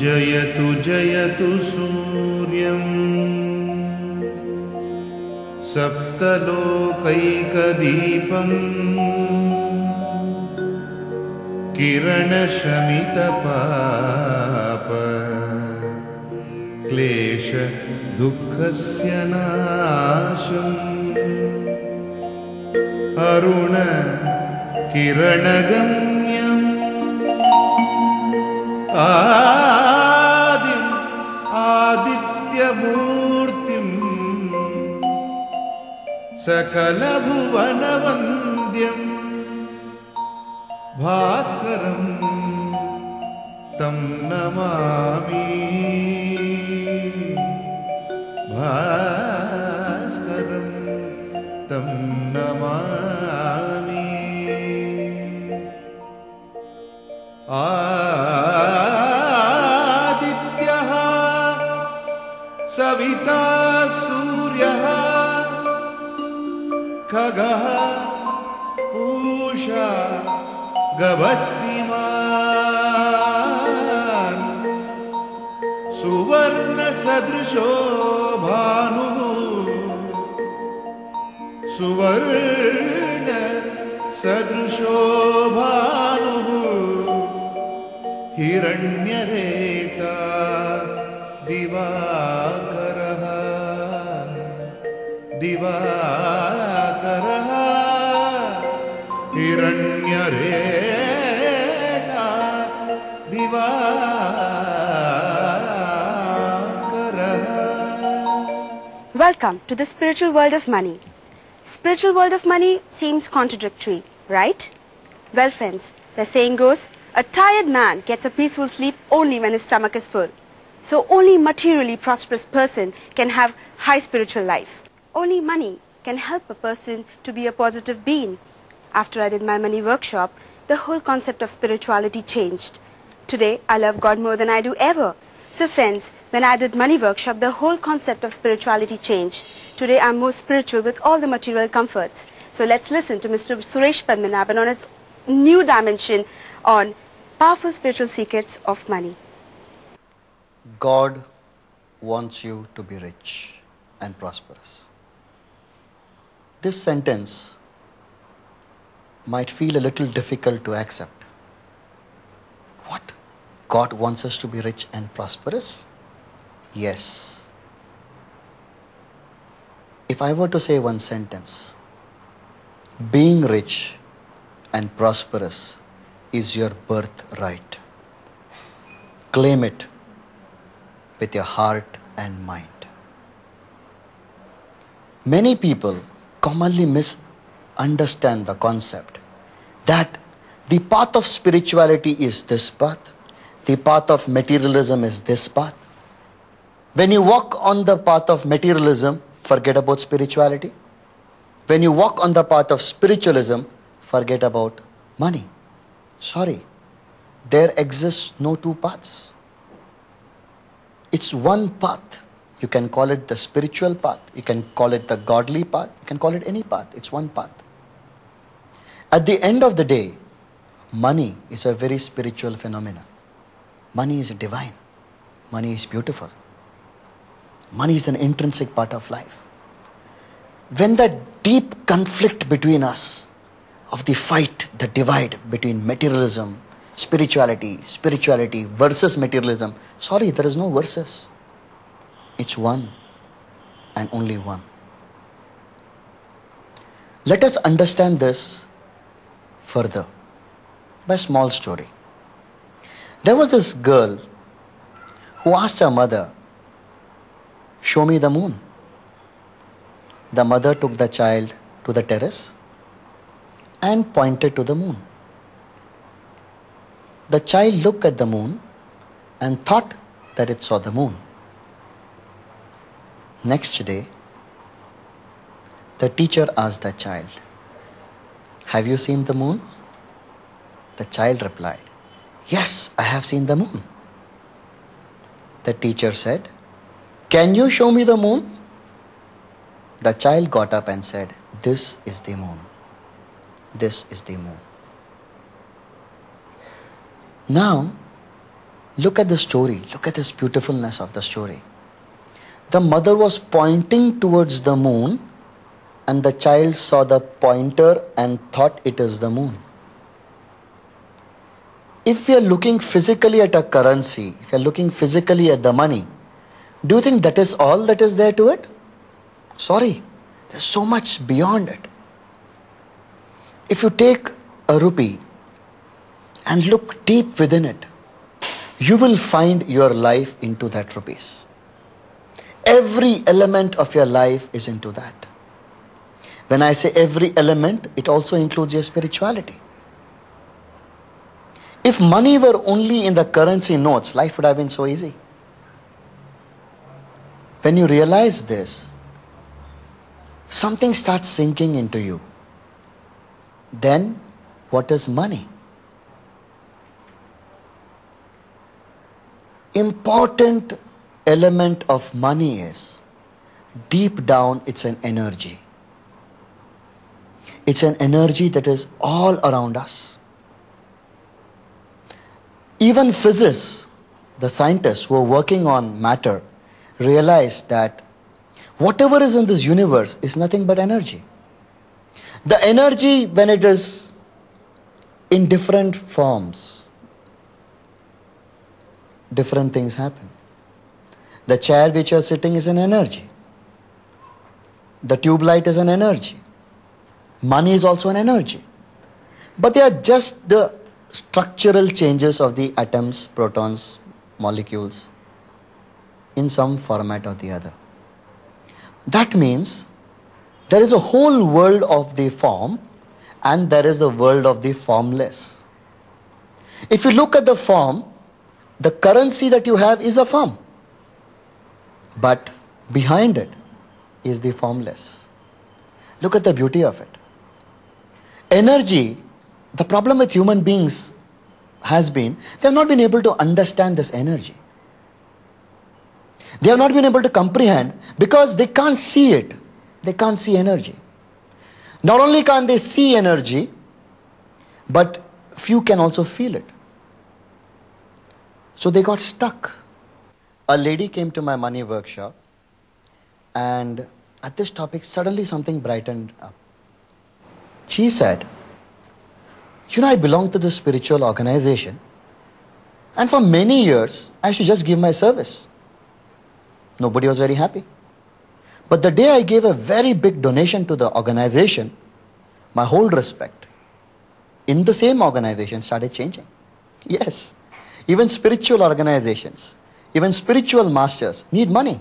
Jayatu Jayatu Suryam Saptalokaikadeepam Kirana Shamitapapa Klesha Dukkhasya Nasham Aruna Kiranagamyam Adim Adityamurtim Sakalabhuvanavandhyam Bhaskaram Tam Namami Bhaskaram Tam Namami Adityaha Savita Suryaha Khagaha Usha Gavastiman Suvarna Sadrisho Bhanu Suvarna Sadrisho Bhanu Hiranyareta Divakaraha Divakaraha Hiranyareta Divakaraha. Welcome to the spiritual world of money. Spiritual world of money seems contradictory, right? Well friends, the saying goes, a tired man gets a peaceful sleep only when his stomach is full. So only materially prosperous person can have high spiritual life. Only money can help a person to be a positive being. After I did my money workshop, the whole concept of spirituality changed. Today, I love God more than I do ever. So friends, when I did money workshop, the whole concept of spirituality changed. Today, I'm more spiritual with all the material comforts. So let's listen to Mr. Suresh Padmanabhan on his new dimension on powerful spiritual secrets of money. God wants you to be rich and prosperous. This sentence might feel a little difficult to accept. What? God wants us to be rich and prosperous? Yes. If I were to say one sentence, being rich and prosperous is your birthright. Claim it with your heart and mind. Many people commonly misunderstand the concept that the path of spirituality is this path, the path of materialism is this path. When you walk on the path of materialism, forget about spirituality. When you walk on the path of spiritualism, forget about money. Sorry, there exists no two paths. It's one path. You can call it the spiritual path, you can call it the godly path, you can call it any path, it's one path. At the end of the day, money is a very spiritual phenomenon. Money is divine, money is beautiful, money is an intrinsic part of life. When that deep conflict between us, of the fight, the divide between materialism, spirituality versus materialism, sorry, there is no versus. It's one and only one. Let us understand this further by a small story. There was this girl who asked her mother, "Show me the moon." The mother took the child to the terrace and pointed to the moon. The child looked at the moon and thought that it saw the moon. Next day, the teacher asked the child, "Have you seen the moon?" The child replied, "Yes, I have seen the moon." The teacher said, "Can you show me the moon?" The child got up and said, "This is the moon. This is the moon." Now, Look at the story. Look at this beautifulness of the story. The mother was pointing towards the moon, and the child saw the pointer and thought it is the moon. If we are looking physically at a currency, if you are looking physically at the money, do you think that is all that is there to it? Sorry, there's so much beyond it. If you take a rupee and look deep within it, you will find your life into that rupees. Every element of your life is into that. When I say every element, it also includes your spirituality. If money were only in the currency notes, life would have been so easy. When you realize this, something starts sinking into you. Then, what is money? Important element of money is, deep down, it's an energy. It's an energy that is all around us. Even physicists, the scientists who are working on matter, realized that whatever is in this universe is nothing but energy. The energy, when it is in different forms, different things happen. The chair which you are sitting is an energy. The tube light is an energy. Money is also an energy. But they are just the structural changes of the atoms, protons, molecules in some format or the other. That means there is a whole world of the form and there is the world of the formless. If you look at the form, the currency that you have is a form. But behind it is the formless. Look at the beauty of it. Energy, the problem with human beings has been, they have not been able to understand this energy. They have not been able to comprehend because they can't see it. They can't see energy. Not only can't they see energy, but few can also feel it. So they got stuck. A lady came to my money workshop, and at this topic, suddenly something brightened up. She said, you know, I belong to this spiritual organization, and for many years, I should just give my service. Nobody was very happy. But the day I gave a very big donation to the organization, my whole respect in the same organization started changing. Yes, even spiritual organizations, even spiritual masters need money.